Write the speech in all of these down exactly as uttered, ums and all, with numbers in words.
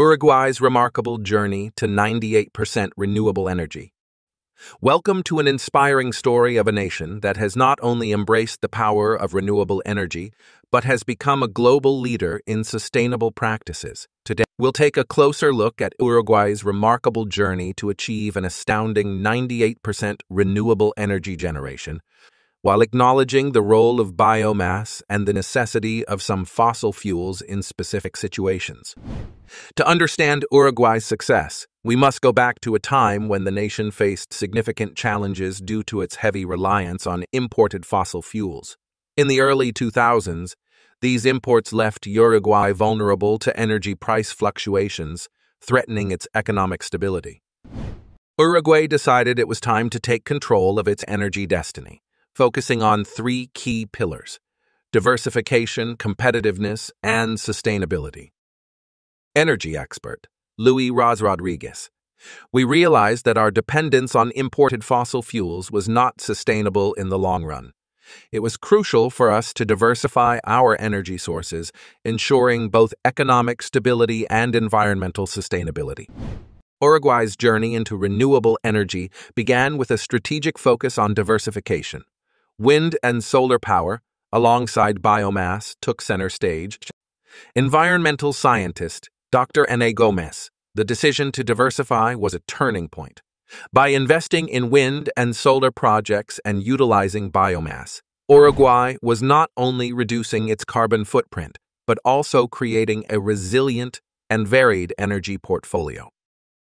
Uruguay's remarkable journey to ninety-eight percent renewable energy. Welcome to an inspiring story of a nation that has not only embraced the power of renewable energy, but has become a global leader in sustainable practices. Today, we'll take a closer look at Uruguay's remarkable journey to achieve an astounding ninety-eight percent renewable energy generation, while acknowledging the role of biomass and the necessity of some fossil fuels in specific situations. To understand Uruguay's success, we must go back to a time when the nation faced significant challenges due to its heavy reliance on imported fossil fuels. In the early two thousands, these imports left Uruguay vulnerable to energy price fluctuations, threatening its economic stability. Uruguay decided it was time to take control of its energy destiny, focusing on three key pillars: diversification, competitiveness, and sustainability. Energy expert Luis Ros Rodriguez. We realized that our dependence on imported fossil fuels was not sustainable in the long run. It was crucial for us to diversify our energy sources, ensuring both economic stability and environmental sustainability. Uruguay's journey into renewable energy began with a strategic focus on diversification. Wind and solar power, alongside biomass, took center stage. Environmental scientist Doctor Ana Gomez. The decision to diversify was a turning point. By investing in wind and solar projects and utilizing biomass, Uruguay was not only reducing its carbon footprint, but also creating a resilient and varied energy portfolio.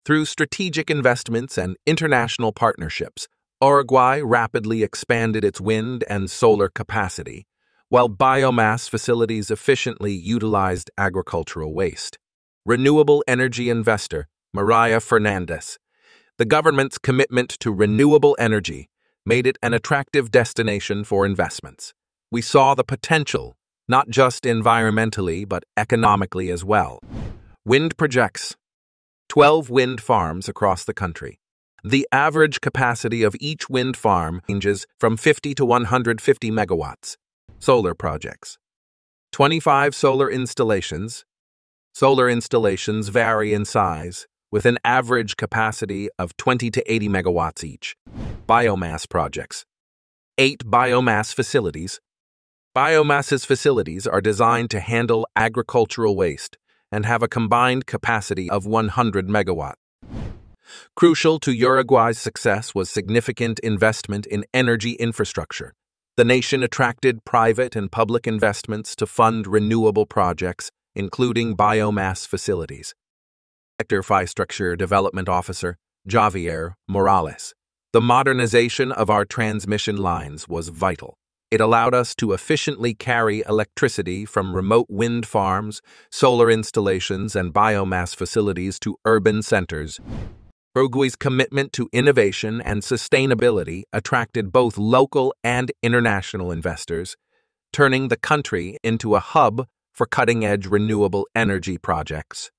Through strategic investments and international partnerships, Uruguay rapidly expanded its wind and solar capacity, while biomass facilities efficiently utilized agricultural waste. Renewable energy investor Maria Fernandez. The government's commitment to renewable energy made it an attractive destination for investments. We saw the potential, not just environmentally, but economically as well. Wind projects. twelve wind farms across the country. The average capacity of each wind farm ranges from fifty to one hundred fifty megawatts. Solar projects. twenty-five solar installations. Solar installations vary in size, with an average capacity of twenty to eighty megawatts each. Biomass projects. eight biomass facilities. Biomass's facilities are designed to handle agricultural waste and have a combined capacity of one hundred megawatts. Crucial to Uruguay's success was significant investment in energy infrastructure. The nation attracted private and public investments to fund renewable projects, including biomass facilities. Infrastructure Development Officer Javier Morales. The modernization of our transmission lines was vital. It allowed us to efficiently carry electricity from remote wind farms, solar installations, and biomass facilities to urban centers. Uruguay's commitment to innovation and sustainability attracted both local and international investors, turning the country into a hub for cutting-edge renewable energy projects.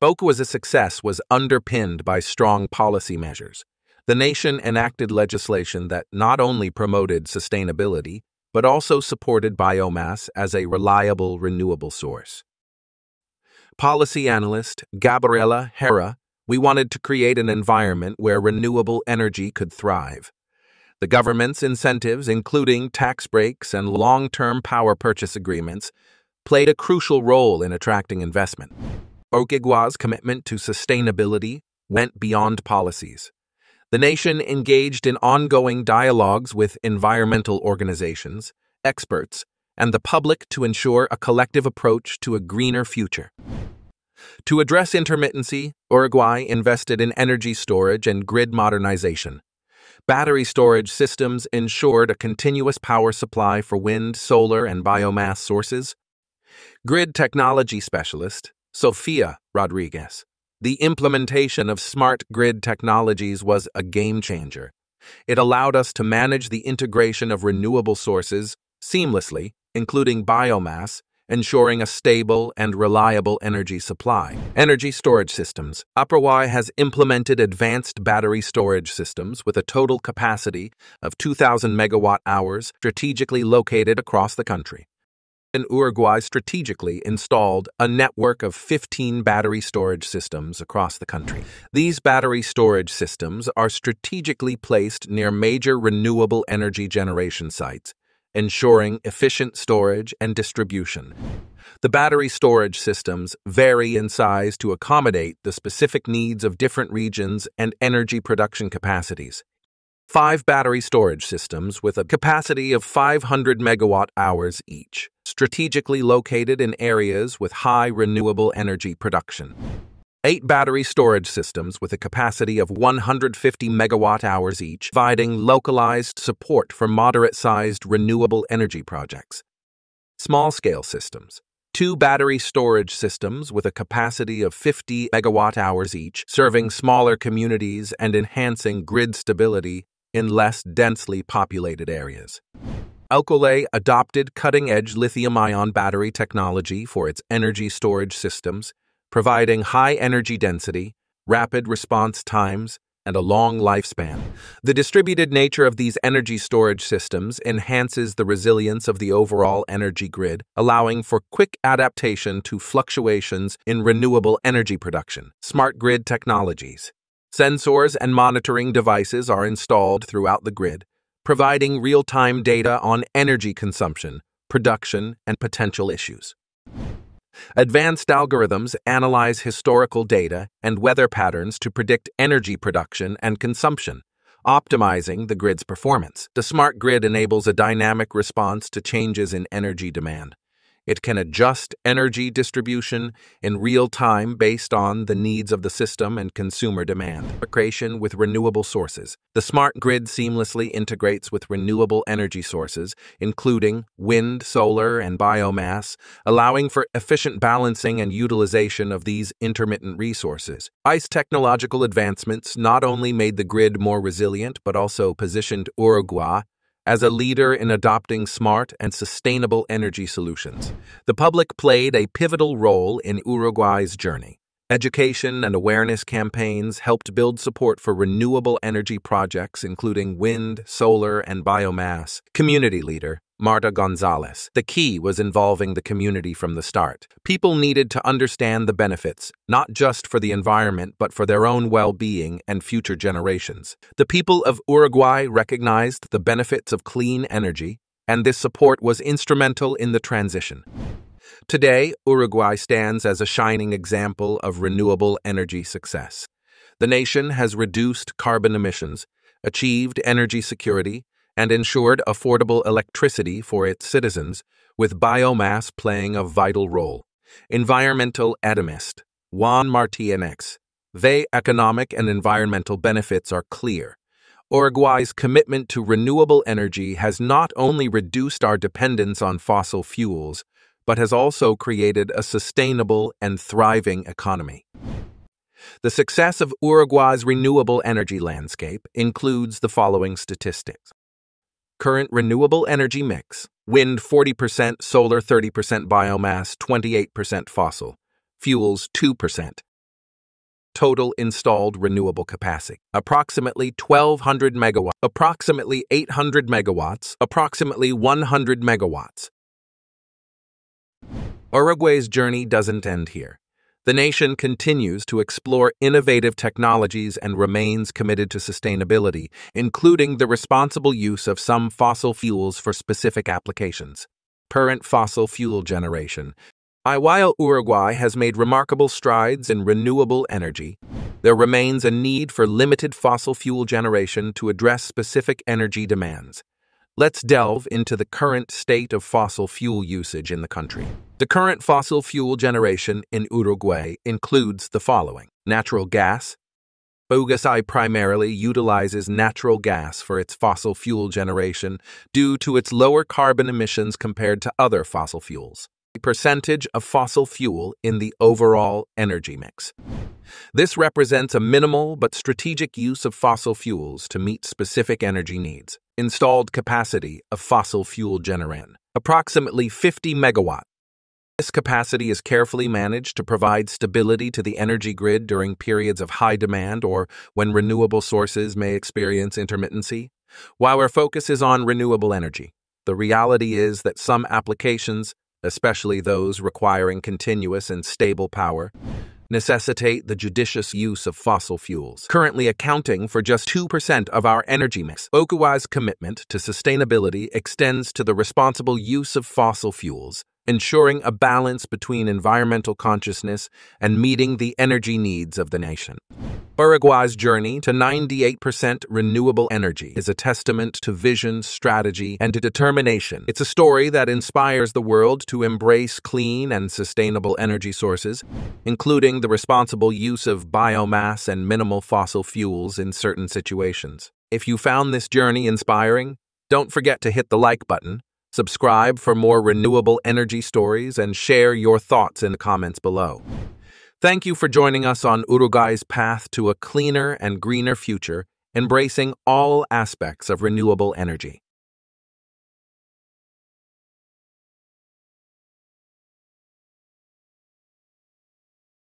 Uruguay's success was underpinned by strong policy measures. The nation enacted legislation that not only promoted sustainability, but also supported biomass as a reliable renewable source. Policy analyst Gabriela Herrera. We wanted to create an environment where renewable energy could thrive. The government's incentives, including tax breaks and long-term power purchase agreements, played a crucial role in attracting investment. Uruguay's commitment to sustainability went beyond policies. The nation engaged in ongoing dialogues with environmental organizations, experts, and the public to ensure a collective approach to a greener future. To address intermittency, Uruguay invested in energy storage and grid modernization. Battery storage systems ensured a continuous power supply for wind, solar, and biomass sources. Grid technology specialist Sofia Rodriguez. The implementation of smart grid technologies was a game changer. It allowed us to manage the integration of renewable sources seamlessly, including biomass, ensuring a stable and reliable energy supply. Energy storage systems. Uruguay has implemented advanced battery storage systems with a total capacity of two thousand megawatt hours strategically located across the country. In Uruguay strategically installed a network of fifteen battery storage systems across the country. These battery storage systems are strategically placed near major renewable energy generation sites, ensuring efficient storage and distribution. The battery storage systems vary in size to accommodate the specific needs of different regions and energy production capacities. Five battery storage systems with a capacity of five hundred megawatt hours each, strategically located in areas with high renewable energy production. Eight battery storage systems with a capacity of one hundred fifty megawatt hours each, providing localized support for moderate-sized renewable energy projects. Small-scale systems. Two battery storage systems with a capacity of fifty megawatt hours each, serving smaller communities and enhancing grid stability in less densely populated areas. Alcolay adopted cutting-edge lithium-ion battery technology for its energy storage systems, providing high energy density, rapid response times, and a long lifespan. The distributed nature of these energy storage systems enhances the resilience of the overall energy grid, allowing for quick adaptation to fluctuations in renewable energy production. Smart grid technologies. Sensors and monitoring devices are installed throughout the grid, providing real-time data on energy consumption, production, and potential issues. Advanced algorithms analyze historical data and weather patterns to predict energy production and consumption, optimizing the grid's performance. The smart grid enables a dynamic response to changes in energy demand. It can adjust energy distribution in real time based on the needs of the system and consumer demand. Integration with renewable sources. The smart grid seamlessly integrates with renewable energy sources, including wind, solar, and biomass, allowing for efficient balancing and utilization of these intermittent resources. I S technological advancements not only made the grid more resilient but also positioned Uruguay as a leader in adopting smart and sustainable energy solutions. The public played a pivotal role in Uruguay's journey. Education and awareness campaigns helped build support for renewable energy projects, including wind, solar, and biomass. Community leader, Marta González. The key was involving the community from the start. People needed to understand the benefits, not just for the environment, but for their own well-being and future generations. The people of Uruguay recognized the benefits of clean energy, and this support was instrumental in the transition. Today, Uruguay stands as a shining example of renewable energy success. The nation has reduced carbon emissions, achieved energy security, and ensured affordable electricity for its citizens, with biomass playing a vital role. Environmental atomist, Juan Martínez. The economic and environmental benefits are clear. Uruguay's commitment to renewable energy has not only reduced our dependence on fossil fuels, but has also created a sustainable and thriving economy. The success of Uruguay's renewable energy landscape includes the following statistics. Current renewable energy mix: wind forty percent, solar thirty percent, biomass twenty-eight percent, fossil fuels two percent. Total installed renewable capacity: approximately twelve hundred megawatts, approximately eight hundred megawatts, approximately one hundred megawatts. Uruguay's journey doesn't end here. The nation continues to explore innovative technologies and remains committed to sustainability, including the responsible use of some fossil fuels for specific applications. Current fossil fuel generation. While Uruguay has made remarkable strides in renewable energy, there remains a need for limited fossil fuel generation to address specific energy demands. Let's delve into the current state of fossil fuel usage in the country. The current fossil fuel generation in Uruguay includes the following. Natural gas. Uruguay primarily utilizes natural gas for its fossil fuel generation due to its lower carbon emissions compared to other fossil fuels. The percentage of fossil fuel in the overall energy mix. This represents a minimal but strategic use of fossil fuels to meet specific energy needs. Installed capacity of fossil fuel generation: approximately fifty megawatts. This capacity is carefully managed to provide stability to the energy grid during periods of high demand or when renewable sources may experience intermittency. While our focus is on renewable energy, the reality is that some applications, especially those requiring continuous and stable power, necessitate the judicious use of fossil fuels, currently accounting for just two percent of our energy mix. Uruguay's commitment to sustainability extends to the responsible use of fossil fuels, ensuring a balance between environmental consciousness and meeting the energy needs of the nation. Uruguay's journey to ninety-eight percent renewable energy is a testament to vision, strategy, and determination. It's a story that inspires the world to embrace clean and sustainable energy sources, including the responsible use of biomass and minimal fossil fuels in certain situations. If you found this journey inspiring, don't forget to hit the like button, subscribe for more renewable energy stories, and share your thoughts in the comments below. Thank you for joining us on Uruguay's path to a cleaner and greener future, embracing all aspects of renewable energy.